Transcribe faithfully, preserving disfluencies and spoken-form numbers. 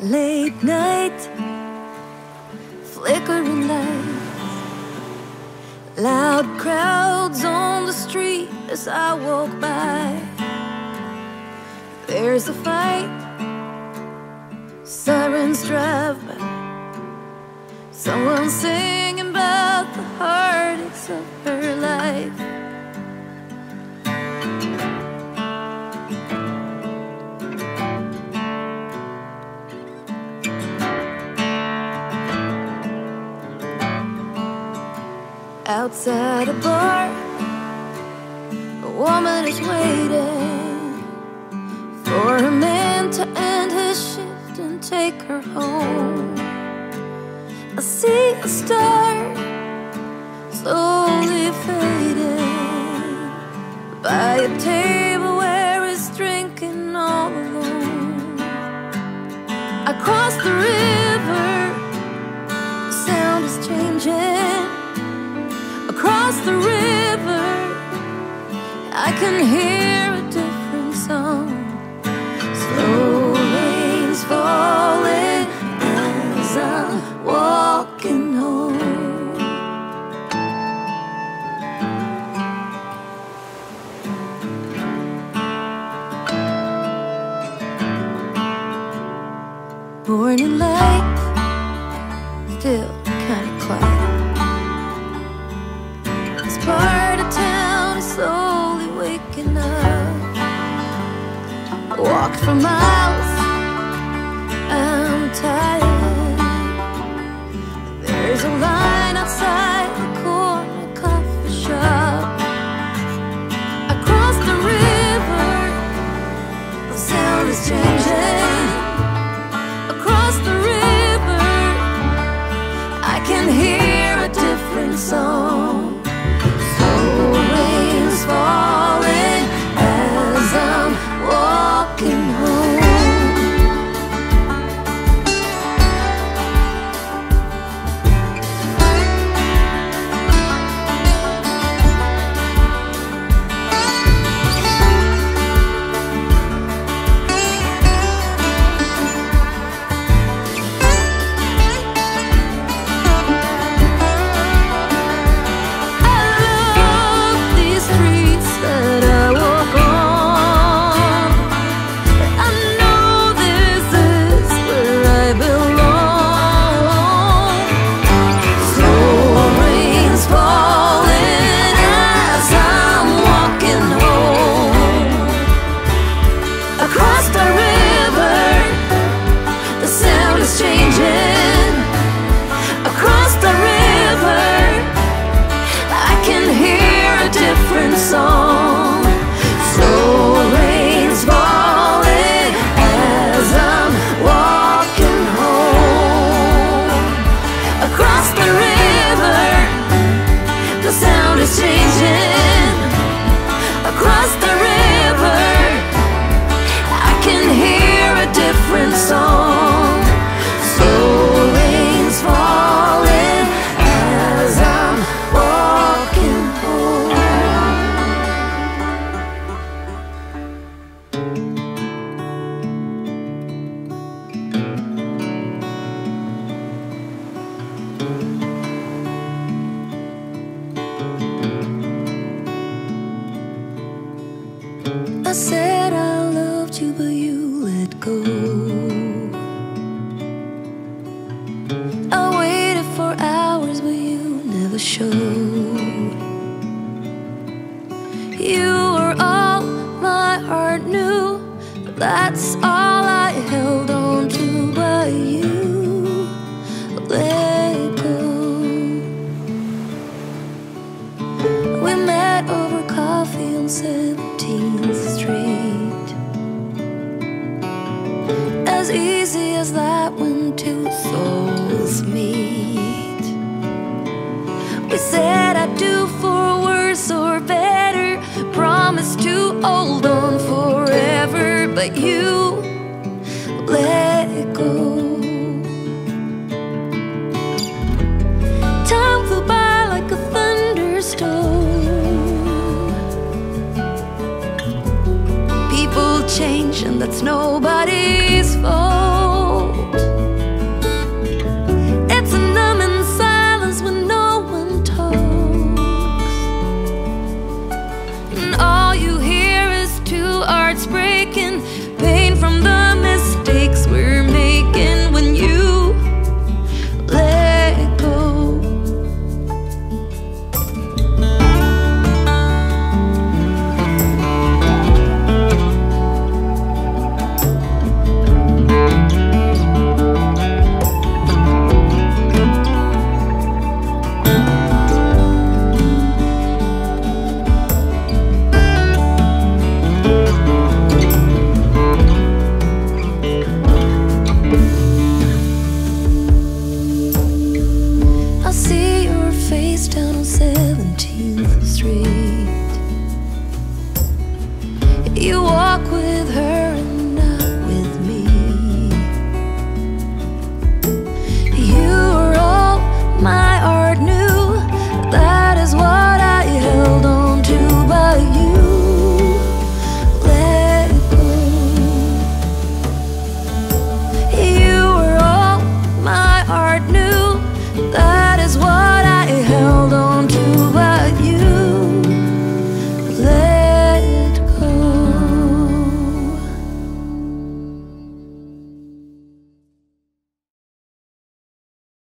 Late night, flickering lights, loud crowds on the street as I walk by. There's a fight, sirens drive by, someone singing about the heartaches of her life. Outside a bar, a woman is waiting for a man to end his shift and take her home. I see a star slowly fading by a table where he's drinking all alone. I cross the river, the sound is changing. Across the river, I can hear a different song. Slow rain's falling as I'm walking home. Morning light, still kind of quiet. Part of town is slowly waking up. I walked for miles, I'm tired. There's a line outside the corner coffee shop. Across the river, the sound is changing. Across the river, I can hear a different song. Falling as I'm walking change, and that's nobody's fault. walk with her.